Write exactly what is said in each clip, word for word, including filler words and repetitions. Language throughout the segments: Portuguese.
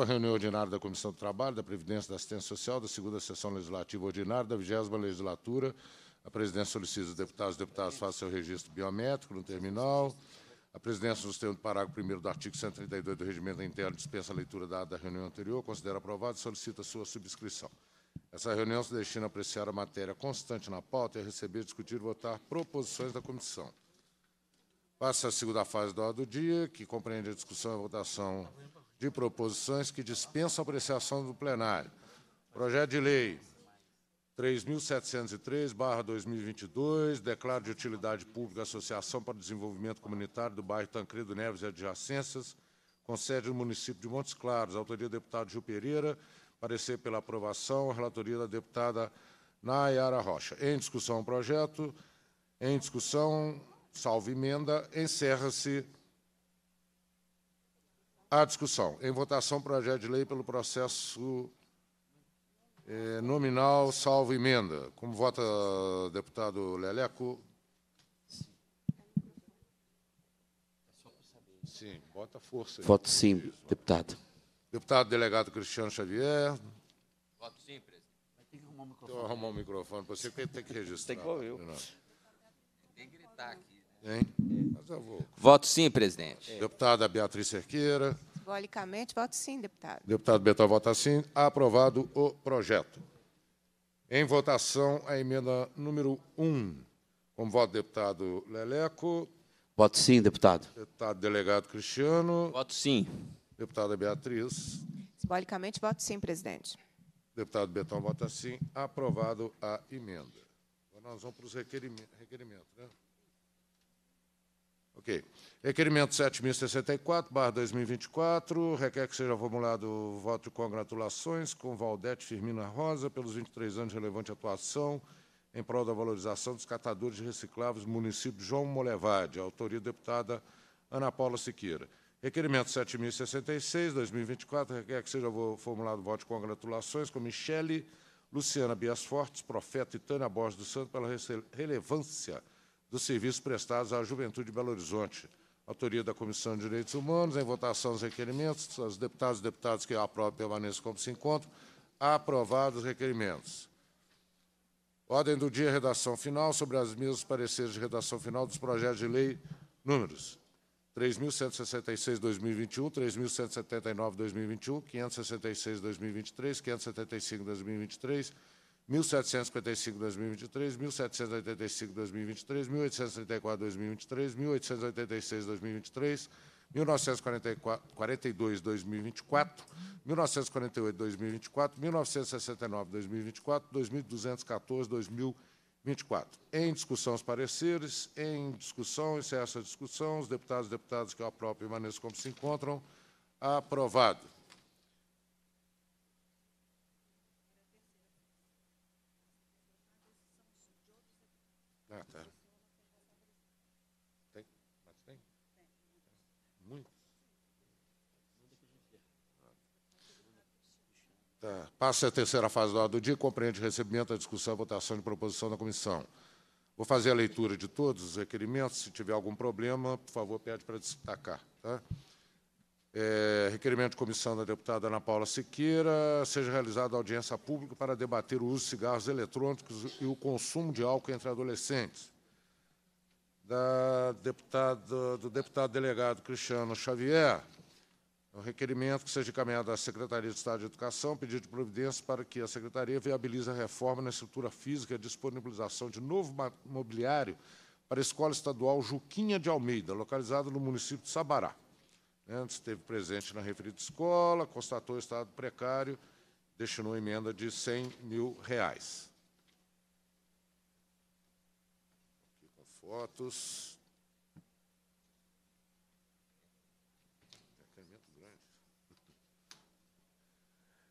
vigésima reunião ordinária da Comissão do Trabalho, da Previdência e da Assistência Social, da segunda Sessão Legislativa Ordinária, da vigésima Legislatura, a presidência solicita os deputados e deputadas façam seu registro biométrico no terminal. A presidência, nos termos do parágrafo primeiro do artigo cento e trinta e dois do Regimento Interno, dispensa a leitura da ata da reunião anterior, considera aprovado e solicita sua subscrição. Essa reunião se destina a apreciar a matéria constante na pauta e a receber, discutir e votar proposições da comissão. Passa a segunda fase da ordem do dia, que compreende a discussão e a votação de proposições que dispensam a apreciação do plenário. Projeto de lei três mil setecentos e três barra dois mil e vinte e dois, declaro de utilidade pública a Associação para o Desenvolvimento Comunitário do bairro Tancredo Neves e Adjacências, com sede no município de Montes Claros. Autoria do deputado Gil Pereira, parecer pela aprovação, relatoria da deputada Nayara Rocha. Em discussão o projeto, em discussão, salvo emenda, encerra-se a discussão. Em votação o projeto de lei pelo processo É, nominal, salvo emenda. Como vota o deputado Leleco? Sim. É só para saber. Sim, bota força. Voto aí, sim, isso, deputado. Deputado delegado Christiano Xavier. Voto sim, presidente. Mas tem que arrumar o microfone. Então, arrumar o microfone para você, porque tem que registrar. Tem que ouvir. Tem que gritar aqui. Né? Hein? É. Mas eu vou. Voto sim, presidente. É. Deputada Beatriz Cerqueira. Simbolicamente, voto sim, deputado. Deputado Betão vota sim. Aprovado o projeto. Em votação, a emenda número um. Como voto, deputado Leleco. Voto sim, deputado. Deputado delegado Christiano. Voto sim. Deputada Beatriz. Simbolicamente, voto sim, presidente. Deputado Betão vota sim. Aprovado a emenda. Agora nós vamos para os requerimentos, né? Ok. Requerimento sete mil e sessenta e quatro barra dois mil e vinte e quatro, requer que seja formulado o voto de congratulações com Valdete Firmina Rosa pelos vinte e três anos de relevante atuação em prol da valorização dos catadores de recicláveis do município de João Molevade, autoria da deputada Ana Paula Siqueira. Requerimento sete mil e sessenta e seis barra dois mil e vinte e quatro, requer que seja formulado o voto de congratulações com Michele Luciana Biasfortes, Profeta e Tânia Borges do Santo pela relevância dos serviços prestados à juventude de Belo Horizonte. Autoria da Comissão de Direitos Humanos, em votação os requerimentos, os deputados e deputadas que aprovam permaneçam como se encontram, aprovados os requerimentos. Ordem do dia, redação final, sobre as mesmas pareceres de redação final dos projetos de lei números três mil cento e sessenta e seis barra dois mil e vinte e um, três mil cento e setenta e nove barra dois mil e vinte e um, quinhentos e sessenta e seis barra dois mil e vinte e três, quinhentos e setenta e cinco barra dois mil e vinte e três, mil setecentos e cinquenta e cinco barra dois mil e vinte e três, mil setecentos e oitenta e cinco barra dois mil e vinte e três, mil oitocentos e trinta e quatro barra dois mil e vinte e três, mil oitocentos e oitenta e seis barra dois mil e vinte e três, mil novecentos e quarenta e dois barra dois mil e vinte e quatro, mil novecentos e quarenta e oito barra dois mil e vinte e quatro, mil novecentos e sessenta e nove barra dois mil e vinte e quatro, dois mil duzentos e catorze barra dois mil e vinte e quatro. Em discussão os pareceres, em discussão, encerra essa discussão, os deputados e deputadas que eu aprovo permaneçam como se encontram, aprovado. Ah, tá. Tem? Mas tem? Muito. Tá. Passa a terceira fase da ordem do dia, compreende o recebimento, a discussão e a votação de proposição da comissão. Vou fazer a leitura de todos os requerimentos. Se tiver algum problema, por favor, pede para destacar. Tá? É, requerimento de comissão da deputada Ana Paula Siqueira, seja realizada audiência pública para debater o uso de cigarros eletrônicos e o consumo de álcool entre adolescentes. Da deputada, do deputado delegado Christiano Xavier, um requerimento que seja encaminhado à Secretaria de Estado de Educação, pedido de providência para que a Secretaria viabilize a reforma na estrutura física e a disponibilização de novo mobiliário para a Escola Estadual Juquinha de Almeida, localizada no município de Sabará. Antes esteve presente na referida escola, constatou o estado precário, destinou emenda de cem mil reais. Aqui com fotos.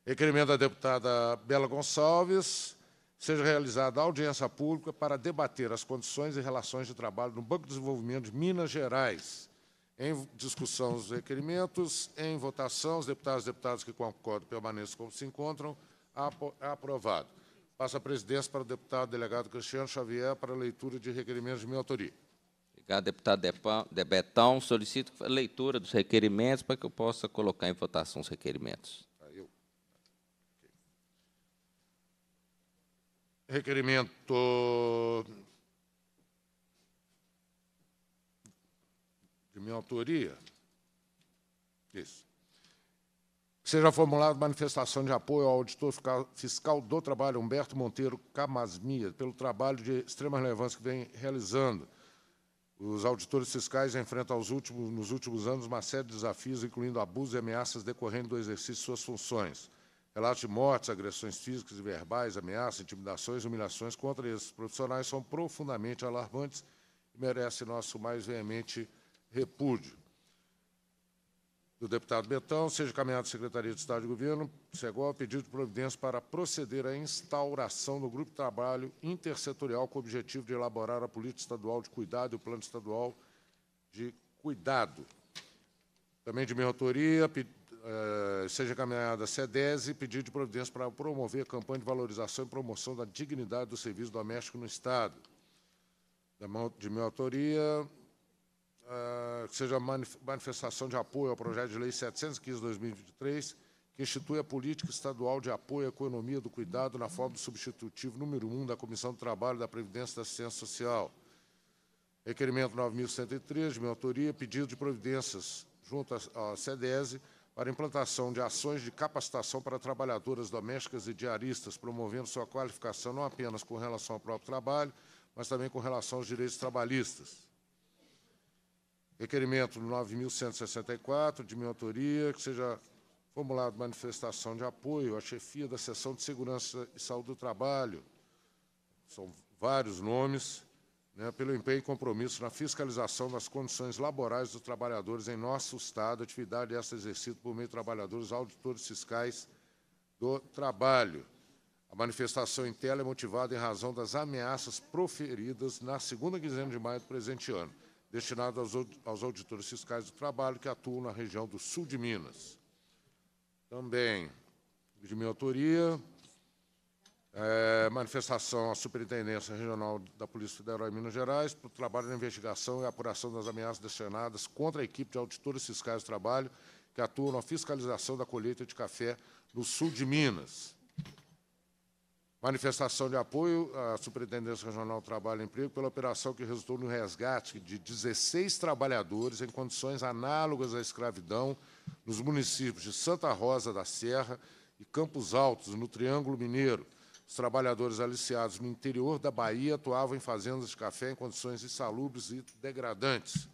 Requerimento da deputada Bela Gonçalves, seja realizada audiência pública para debater as condições e relações de trabalho no Banco de Desenvolvimento de Minas Gerais. Em discussão os requerimentos, em votação, os deputados e deputadas que concordam permaneçam como se encontram, aprovado. Passa a presidência para o deputado delegado Christiano Xavier para a leitura de requerimentos de minha autoria. Obrigado, deputado de Betão. Solicito a leitura dos requerimentos para que eu possa colocar em votação os requerimentos. Requerimento de minha autoria. Isso. Seja formulada manifestação de apoio ao auditor fiscal do trabalho, Humberto Monteiro Camasmia, pelo trabalho de extrema relevância que vem realizando. Os auditores fiscais enfrentam aos últimos, nos últimos anos uma série de desafios, incluindo abusos e ameaças decorrentes do exercício de suas funções. Relatos de mortes, agressões físicas e verbais, ameaças, intimidações e humilhações contra esses profissionais são profundamente alarmantes e merecem nosso mais veemente repúdio. Do deputado Betão, seja encaminhado à Secretaria de Estado de Governo, SEGO, pedido de providência para proceder à instauração do Grupo de Trabalho Intersetorial com o objetivo de elaborar a Política Estadual de Cuidado e o Plano Estadual de Cuidado. Também de minha autoria, Uh, seja encaminhada a CEDESI, pedido de providência para promover a campanha de valorização e promoção da dignidade do serviço doméstico no Estado. Da mão de minha autoria, uh, que seja manif manifestação de apoio ao projeto de lei setecentos e quinze barra dois mil e vinte e três, que institui a política estadual de apoio à economia do cuidado na forma do substitutivo número um da Comissão do Trabalho, da Previdência e da Assistência Social. Requerimento nove mil cento e três, de minha autoria, pedido de providências junto à CEDESI, para implantação de ações de capacitação para trabalhadoras domésticas e diaristas, promovendo sua qualificação não apenas com relação ao próprio trabalho, mas também com relação aos direitos trabalhistas. Requerimento nove mil cento e sessenta e quatro, de minha autoria, que seja formulado manifestação de apoio à chefia da Seção de Segurança e Saúde do Trabalho, são vários nomes, né, pelo empenho e compromisso na fiscalização das condições laborais dos trabalhadores em nosso Estado, atividade essa exercida por meio de trabalhadores, auditores fiscais do trabalho. A manifestação em tela é motivada em razão das ameaças proferidas na segunda quinzena de maio do presente ano, destinada aos, aos auditores fiscais do trabalho que atuam na região do sul de Minas. Também, de minha autoria... É, manifestação à Superintendência Regional da Polícia Federal em Minas Gerais para o trabalho de investigação e apuração das ameaças destinadas contra a equipe de auditores fiscais do trabalho que atuam na fiscalização da colheita de café no sul de Minas. Manifestação de apoio à Superintendência Regional do Trabalho e Emprego pela operação que resultou no resgate de dezesseis trabalhadores em condições análogas à escravidão nos municípios de Santa Rosa da Serra e Campos Altos, no Triângulo Mineiro. Os trabalhadores aliciados no interior da Bahia atuavam em fazendas de café em condições insalubres e degradantes.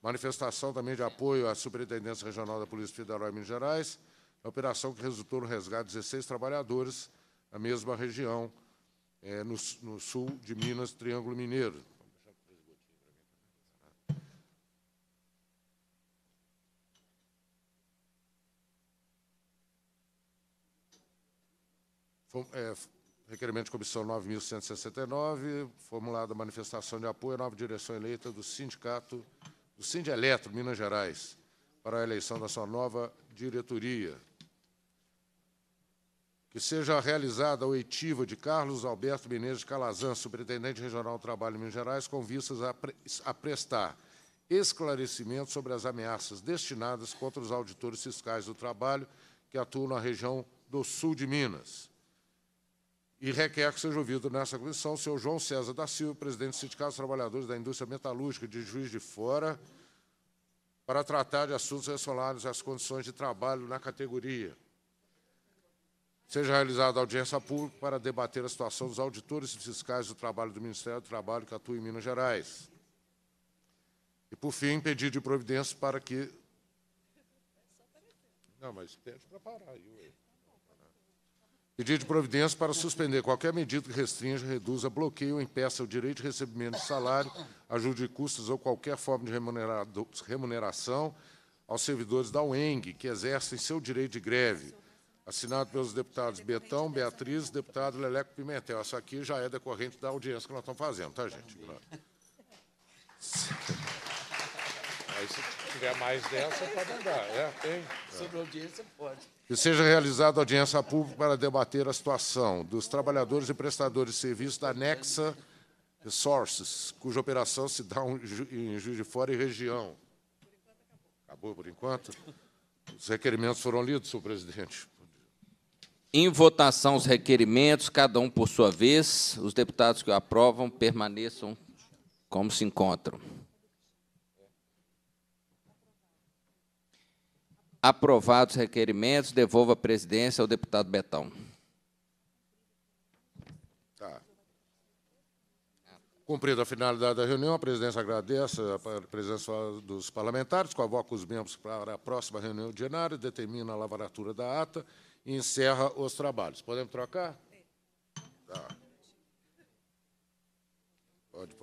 Manifestação também de apoio à Superintendência Regional da Polícia Federal em Minas Gerais, na operação que resultou no resgate de dezesseis trabalhadores na mesma região, é, no, no sul de Minas, Triângulo Mineiro. É, requerimento de comissão nove mil cento e sessenta e nove, formulada manifestação de apoio à nova direção eleita do sindicato do Sindieletro, Minas Gerais, para a eleição da sua nova diretoria. Que seja realizada a oitiva de Carlos Alberto Menezes de Calazan, superintendente regional do trabalho em Minas Gerais, com vistas a, pre a prestar esclarecimento sobre as ameaças destinadas contra os auditores fiscais do trabalho que atuam na região do sul de Minas. E requer que seja ouvido nessa comissão o senhor João César da Silva, presidente do Sindicato dos Trabalhadores da Indústria Metalúrgica de Juiz de Fora, para tratar de assuntos relacionados às condições de trabalho na categoria. Seja realizada audiência pública para debater a situação dos auditores fiscais do trabalho do Ministério do Trabalho que atua em Minas Gerais. E, por fim, pedido de providência para que... Não, mas pede para parar aí, ué. Pedido de providência para suspender qualquer medida que restrinja, reduza, bloqueie ou impeça o direito de recebimento de salário, ajuda de custos ou qualquer forma de remuneração aos servidores da U E N G, que exercem seu direito de greve. Assinado pelos deputados Betão, Beatriz, deputado Leleco Pimentel. Essa aqui já é decorrente da audiência que nós estamos fazendo, tá, gente? Aí, se tiver mais dessa, pode andar. É, tem. Sobre audiência, pode. Que seja realizada audiência pública para debater a situação dos trabalhadores e prestadores de serviço da Nexa Resources, cuja operação se dá em Juiz de Fora e região. Acabou por enquanto? Os requerimentos foram lidos, senhor presidente. Em votação, os requerimentos, cada um por sua vez. Os deputados que o aprovam permaneçam como se encontram. Aprovados os requerimentos, devolvo a presidência ao deputado Betão. Tá. Cumprida a finalidade da reunião, a presidência agradece a presença dos parlamentares, convoca os membros para a próxima reunião ordinária, determina a lavratura da ata e encerra os trabalhos. Podemos trocar? Tá. Pode.